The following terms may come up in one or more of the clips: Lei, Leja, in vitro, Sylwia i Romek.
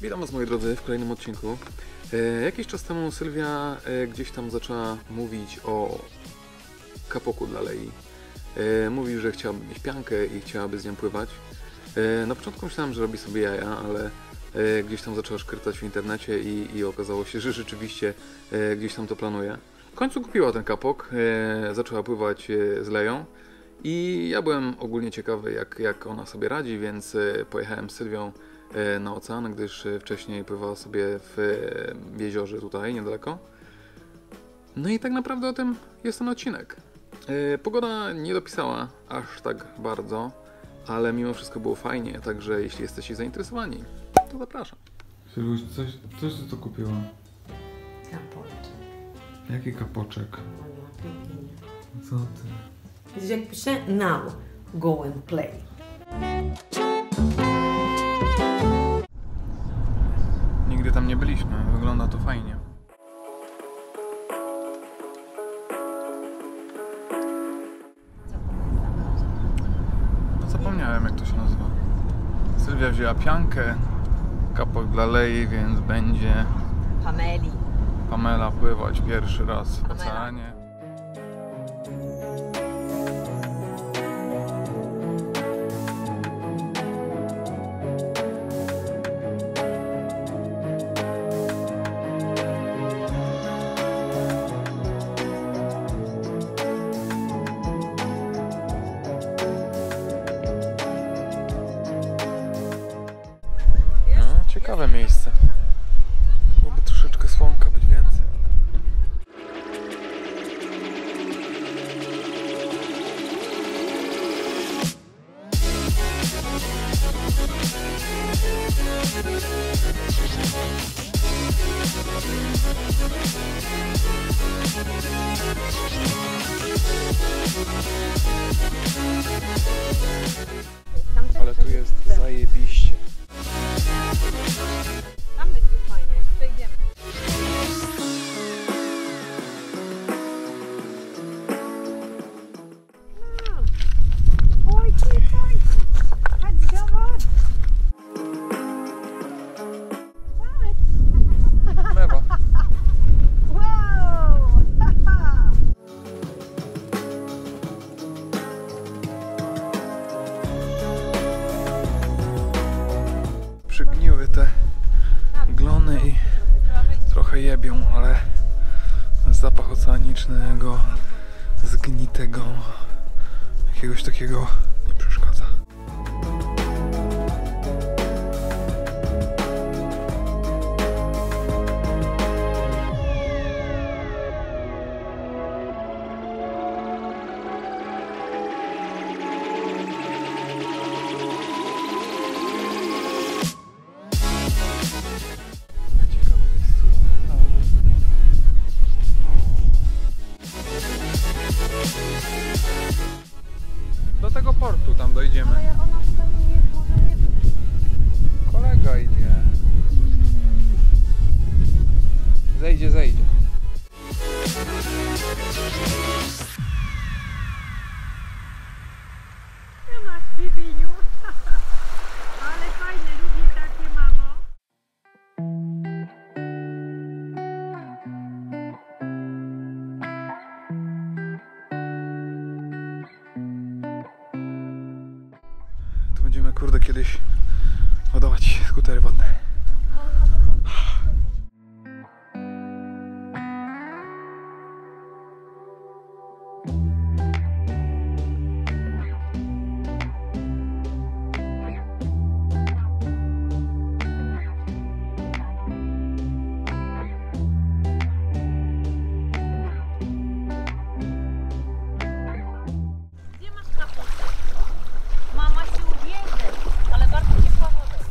Witam Was, moi drodzy, w kolejnym odcinku. Jakiś czas temu Sylwia gdzieś tam zaczęła mówić o kapoku dla Lei. Mówi, że chciałaby mieć piankę i chciałaby z nią pływać. Na początku myślałem, że robi sobie jaja, ale gdzieś tam zaczęła szkrytać w internecie i okazało się, że rzeczywiście gdzieś tam to planuje. W końcu kupiła ten kapok, zaczęła pływać z Leją. I ja byłem ogólnie ciekawy, jak ona sobie radzi, więc pojechałem z Sylwią na ocean, gdyż wcześniej pływała sobie w jeziorze tutaj, niedaleko. No i tak naprawdę o tym jest ten odcinek. Pogoda nie dopisała aż tak bardzo, ale mimo wszystko było fajnie, także jeśli jesteście zainteresowani, to zapraszam. Sylwiuś, coś ty to kupiła? Kapoczek. Jaki kapoczek? Co ty? Widzisz, jak pisze? Now go and play. Nigdy tam nie byliśmy. Wygląda to fajnie. No, zapomniałem, jak to się nazywa. Sylwia wzięła piankę, kapok dla Lei, więc będzie Pamela pływać pierwszy raz w oceanie. Ciekawe miejsce. Byłoby troszeczkę słonka, być więcej. Ale tu jest zajebiście. Tam będzie fajnie, jak przejdziemy. Ojciec, chodź do wody. Lewa. Wow! Przygniły te glony i trochę jebią, ale zapach oceanicznego, zgnitego, jakiegoś takiego nie przeszkadza. Do tego portu tam dojdziemy. Ale ona tutaj nie jest, może nie być. Kolega idzie. Zejdzie. Nie masz Bibiniu. Ale fajne, lubi takie, mamo. Będziemy, kurde, kiedyś ładować skutery wodne. Mama się uwierzy, ale bardzo ciepła woda.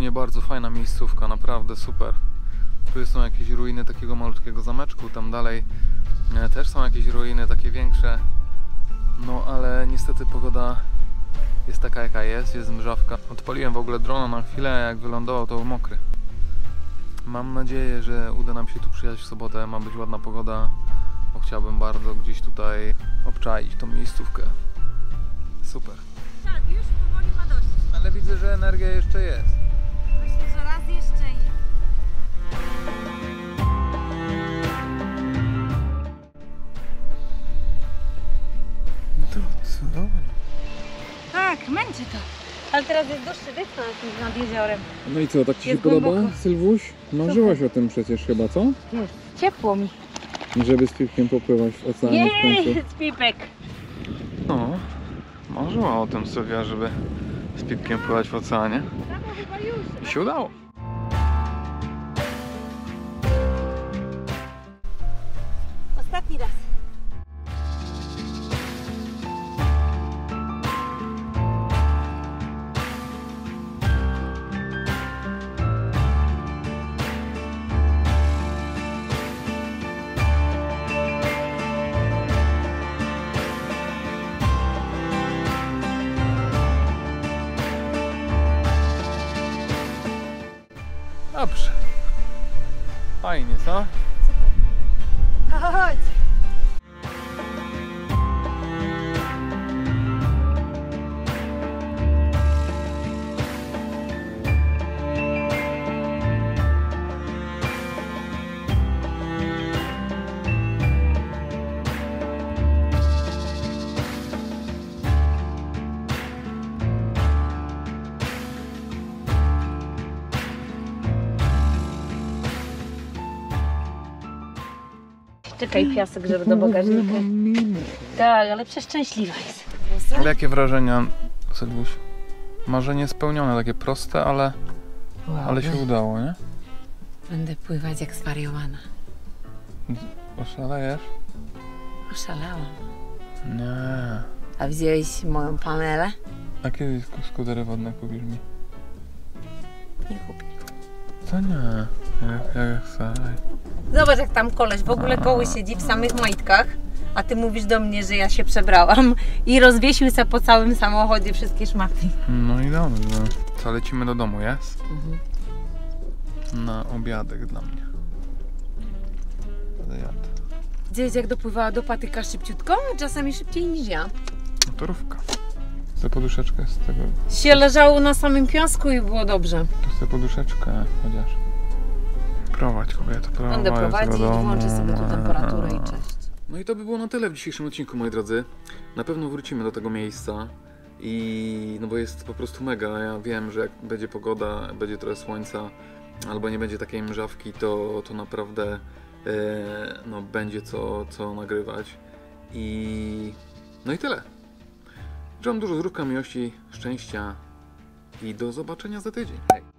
ogólnie bardzo fajna miejscówka, naprawdę super. Tu są jakieś ruiny takiego malutkiego zameczku, tam dalej też są jakieś ruiny takie większe. No ale niestety pogoda jest taka jaka jest mrzawka. Odpaliłem w ogóle drona na chwilę, jak wylądował to był mokry. Mam nadzieję, że uda nam się tu przyjechać w sobotę, ma być ładna pogoda, bo chciałbym bardzo gdzieś tutaj obczaić tą miejscówkę. Super. Tak, już powoli ma dość. Ale widzę, że energia jeszcze jest. Myślę, że raz jeszcze jest. No co? Tak, męczy to. Ale teraz jest dłuższy dystans nad jeziorem. No i co, tak ci się podoba, Sylwuś? Marzyłaś o tym przecież chyba, co? No, ciepło mi. Żeby z piłkiem popływać w oceanie w końcu. Z piłek. No, marzyła o tym Sylwia, żeby z piłkiem pływać w oceanie. I się udało. Ostatni raz. Dobrze. Fajnie, co? Super. Chodź! Czekaj piasek, żeby do bagażnika. Tak, ale przeszczęśliwa jest. Ale jakie wrażenia, Sylwuś? Marzenie spełnione, takie proste, ale, wow, ale się udało, nie? Będę pływać jak zwariowana. Oszalejesz? Oszalałam. Nie. A widziałeś moją Pamelę? A kiedy skutery wodne kupisz mi? Nie kupię. To nie. Jak chcę. Zobacz jak tam koleś w ogóle goły siedzi w samych majtkach, a ty mówisz do mnie, że ja się przebrałam i rozwiesił się po całym samochodzie wszystkie szmaty. No i dobrze. Co, lecimy do domu, jest? Mhm. Na obiadek dla mnie. Zajad. Gdzieś jak dopływała do patyka szybciutko, czasami szybciej niż ja. No to rówka. Chcę poduszeczkę z tego... Się leżało na samym piasku i było dobrze. To chcę poduszeczkę chociaż. Prowadź, kobieta, prowadź. Będę prowadzić, włączę sobie tu temperaturę i cześć. No i to by było na tyle w dzisiejszym odcinku, moi drodzy. Na pewno wrócimy do tego miejsca. I no bo jest po prostu mega. Ja wiem, że jak będzie pogoda, będzie trochę słońca, albo nie będzie takiej mrzawki, to naprawdę no, będzie co nagrywać. I no i tyle. Życzę wam dużo zdrówka, miłości, szczęścia i do zobaczenia za tydzień. Hej.